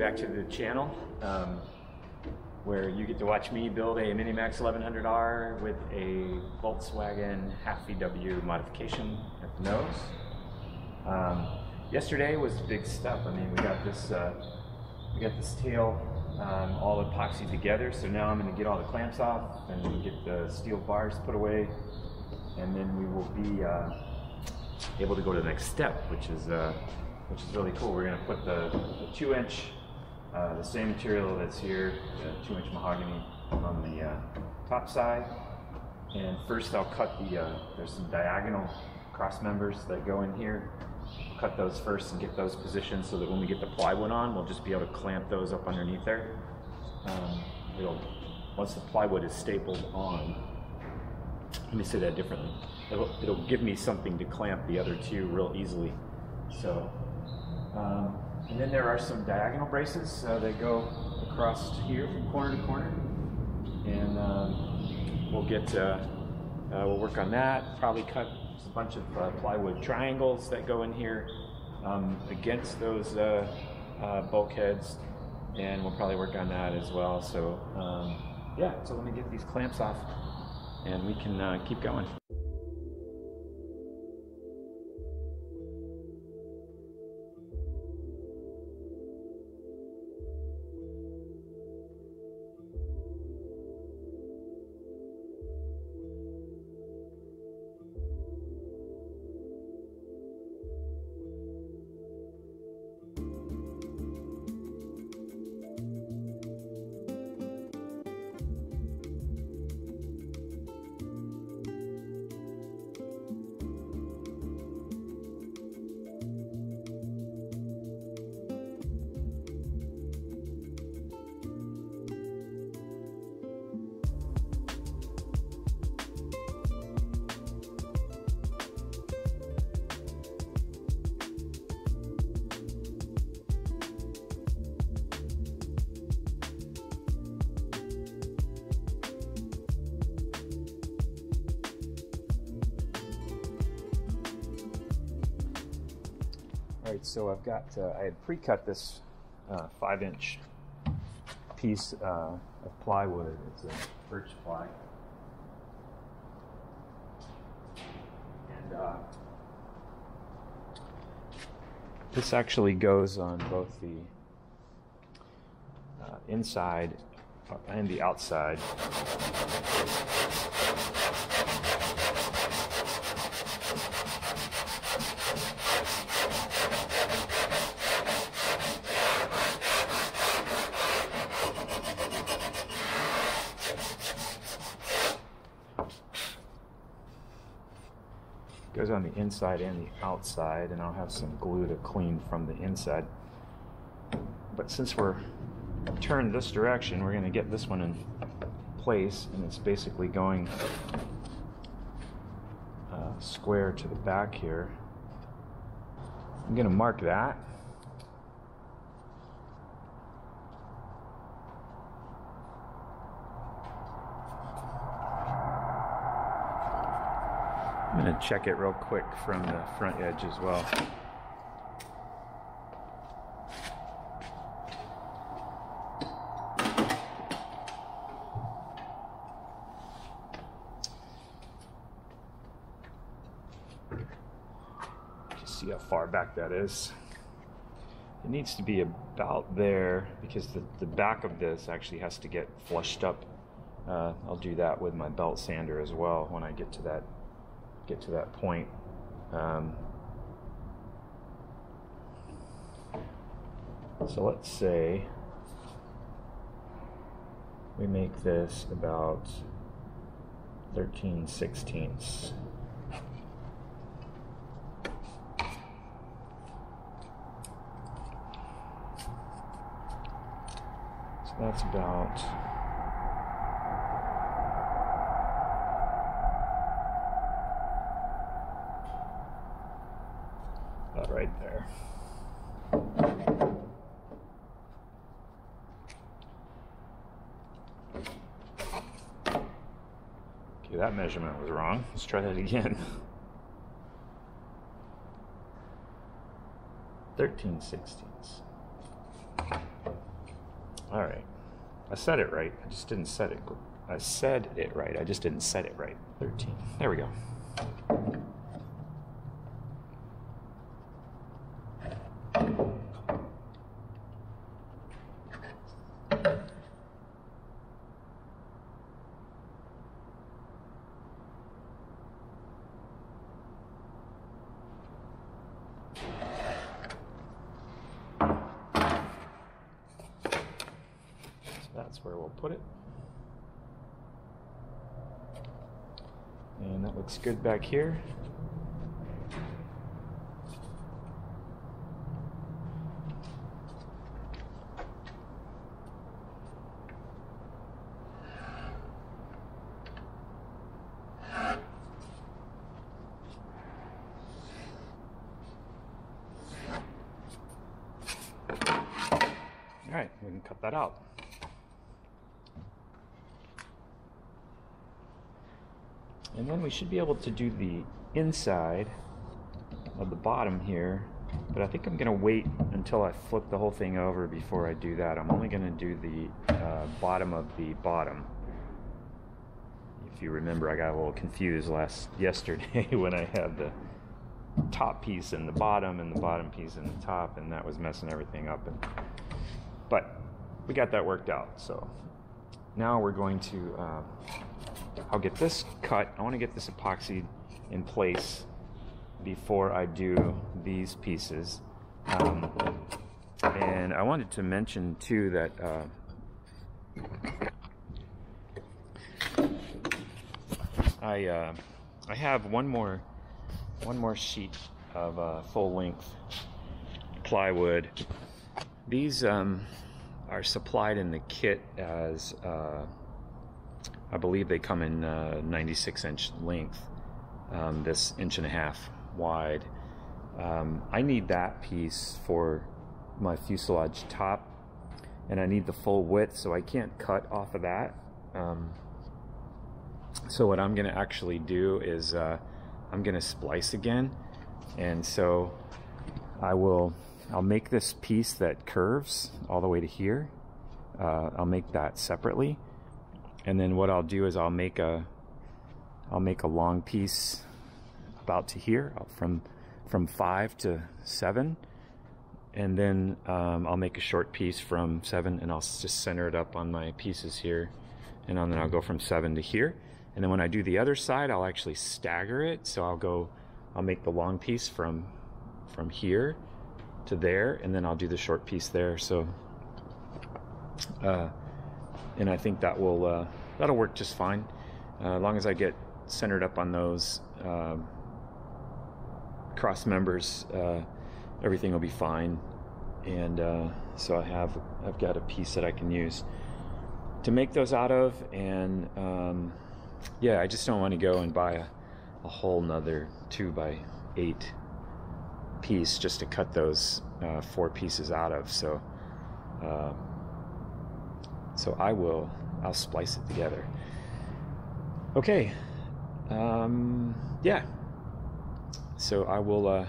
back to the channel where you get to watch me build a Minimax 1100R with a Volkswagen half VW modification at the nose. Yesterday was big stuff. I mean, we got this tail all epoxied together, so now I'm going to get all the clamps off and get the steel bars put away, and then we will be able to go to the next step, which is really cool. We're going to put the 2-inch, the same material that's here, the 2-inch mahogany on the top side. And first I'll cut the, there's some diagonal cross members that go in here. We'll cut those first and get those positioned so that when we get the plywood on, we'll just be able to clamp those up underneath there. Once the plywood is stapled on, let me say that differently. It'll give me something to clamp the other two real easily. So, and then there are some diagonal braces that go across here from corner to corner, and we'll work on that. Probably cut a bunch of plywood triangles that go in here against those bulkheads, and we'll probably work on that as well. So, yeah. So let me get these clamps off, and we can keep going. Alright, so I've got, I had pre-cut this 5-inch piece of plywood. It's a birch ply. And this actually goes on both the inside and the outside. Goes on the inside and the outside, and I'll have some glue to clean from the inside. But since we're turned this direction, we're going to get this one in place, and it's basically going square to the back here. I'm going to mark that. I'm going to check it real quick from the front edge as well. Just see how far back that is. It needs to be about there because the back of this actually has to get flushed up. I'll do that with my belt sander as well when I get to that point. So let's say we make this about 13/16. So that's about 'Kay, that measurement was wrong. Let's try that again. 13/16. All right. I said it right. I just didn't set it. I said it right. I just didn't set it right. 13. There we go. That's where we'll put it. And that looks good back here. All right, we can cut that out. And then we should be able to do the inside of the bottom here, but I think I'm going to wait until I flip the whole thing over before I do that. I'm only going to do the bottom of the bottom. If you remember, I got a little confused yesterday when I had the top piece and the bottom piece and the top, and that was messing everything up. But we got that worked out, so now we're going to... I'll get this cut. I want to get this epoxy in place before I do these pieces. And I wanted to mention too that I have one more sheet of full length plywood. These are supplied in the kit as. I believe they come in 96-inch length, this 1.5 inch wide. I need that piece for my fuselage top, and I need the full width, so I can't cut off of that. So what I'm gonna actually do is I'm gonna splice again, and so I'll make this piece that curves all the way to here. I'll make that separately. And then what I'll do is I'll make a long piece about to here, from 5 to 7, and then I'll make a short piece from 7, and I'll just center it up on my pieces here, and then I'll go from 7 to here. And then when I do the other side, I'll actually stagger it, so I'll make the long piece from here to there, and then I'll do the short piece there. So. And I think that will that'll work just fine, as long as I get centered up on those cross members. Everything will be fine, and so I've got a piece that I can use to make those out of. And yeah, I just don't want to go and buy a whole nother 2x8 piece just to cut those 4 pieces out of. So. So I'll splice it together. Okay, yeah. So I will I'm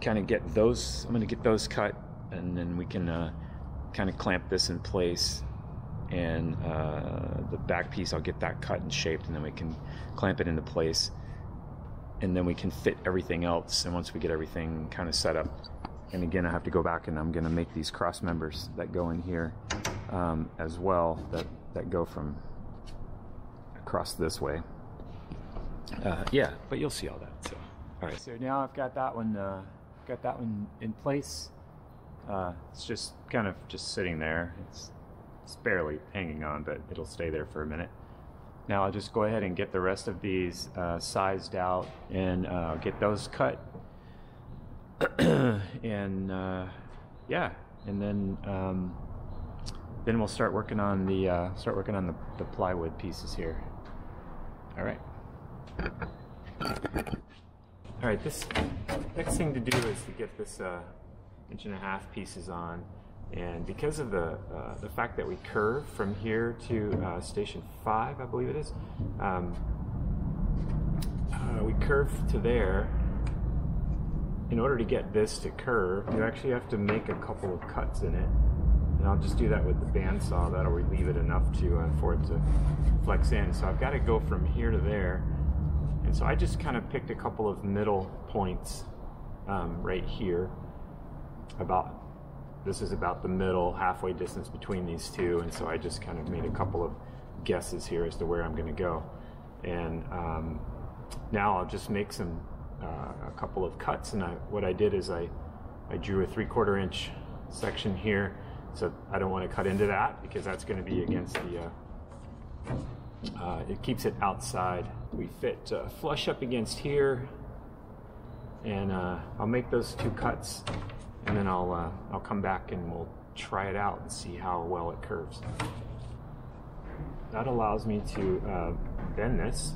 gonna get those cut, and then we can kind of clamp this in place, and the back piece, I'll get that cut and shaped, and then we can clamp it into place, and then we can fit everything else. And once we get everything kind of set up, and again, I have to go back and I'm gonna make these cross members that go in here. As well, that go from across this way. Yeah, but you'll see all that. So, all right. So now I've got that one. Got that one in place. It's just kind of just sitting there. It's barely hanging on, but it'll stay there for a minute. Now I'll just go ahead and get the rest of these sized out and get those cut. And yeah, and then we'll start working on the the plywood pieces here. All right. All right. This next thing to do is to get this 1.5 inch pieces on, and because of the fact that we curve from here to station 5, I believe it is, we curve to there. in order to get this to curve, you actually have to make a couple of cuts in it. And I'll just do that with the bandsaw. That'll relieve it enough to for it to flex in. So I've got to go from here to there. And so I just kind of picked a couple of middle points right here. This is about the middle, halfway distance between these two. And so I just kind of made a couple of guesses here as to where I'm going to go. And now I'll just make some a couple of cuts. And what I did is I drew a 3/4 inch section here. So I don't want to cut into that because that's going to be against the, it keeps it outside. We fit flush up against here, and I'll make those two cuts, and then I'll come back and we'll try it out and see how well it curves. That allows me to bend this.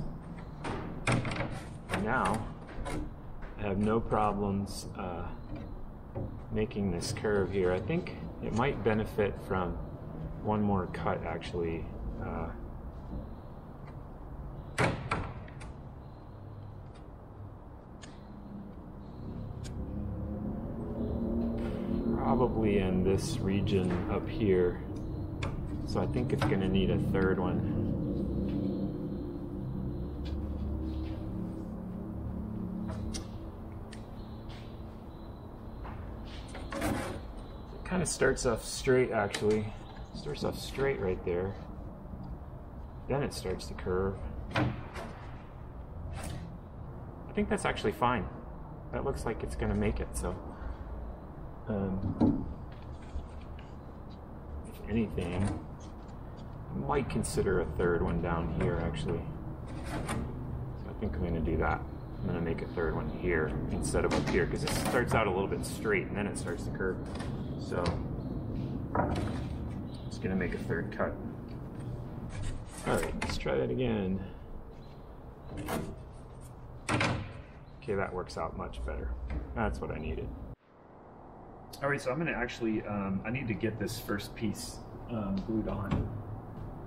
Now I have no problems making this curve here. I think it might benefit from one more cut actually. Probably in this region up here. So I think it's going to need a third one. Kind of starts off straight actually. Starts off straight right there. Then it starts to curve. I think that's actually fine. That looks like it's going to make it, so. If anything, I might consider a third one down here actually. So I think I'm going to do that. I'm going to make a third one here instead of up here because it starts out a little bit straight and then it starts to curve. So I'm just going to make a third cut. Alright, let's try that again. Okay, that works out much better. That's what I needed. Alright, so I'm going to actually, I need to get this first piece glued on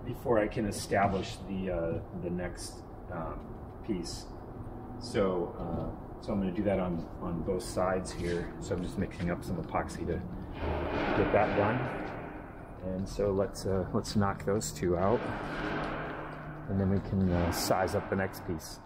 before I can establish the next piece. So, so I'm going to do that on both sides here. So I'm just mixing up some epoxy to get that done. And so let's knock those two out, and then we can size up the next piece.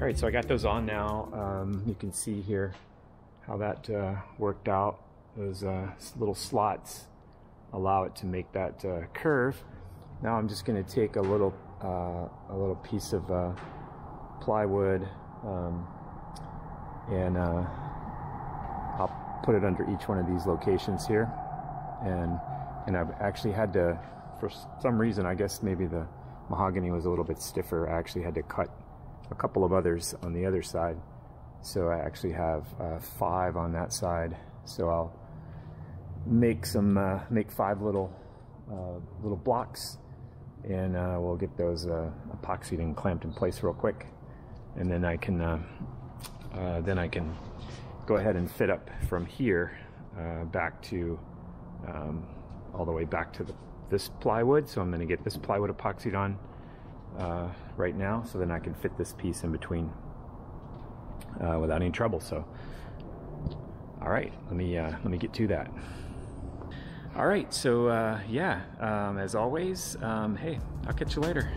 All right, so I got those on now. You can see here how that worked out. Those little slots allow it to make that curve. Now I'm just going to take a little piece of plywood and I'll put it under each one of these locations here. And I've actually had to, for some reason, I guess maybe the mahogany was a little bit stiffer. I actually had to cut a couple of others on the other side, so I actually have 5 on that side. So I'll make some make 5 little blocks, and we'll get those epoxied and clamped in place real quick, and then I can go ahead and fit up from here back to all the way back to this plywood. So I'm going to get this plywood epoxied on right now, so then I can fit this piece in between without any trouble. So, all right, let me get to that. All right, so as always, hey, I'll catch you later.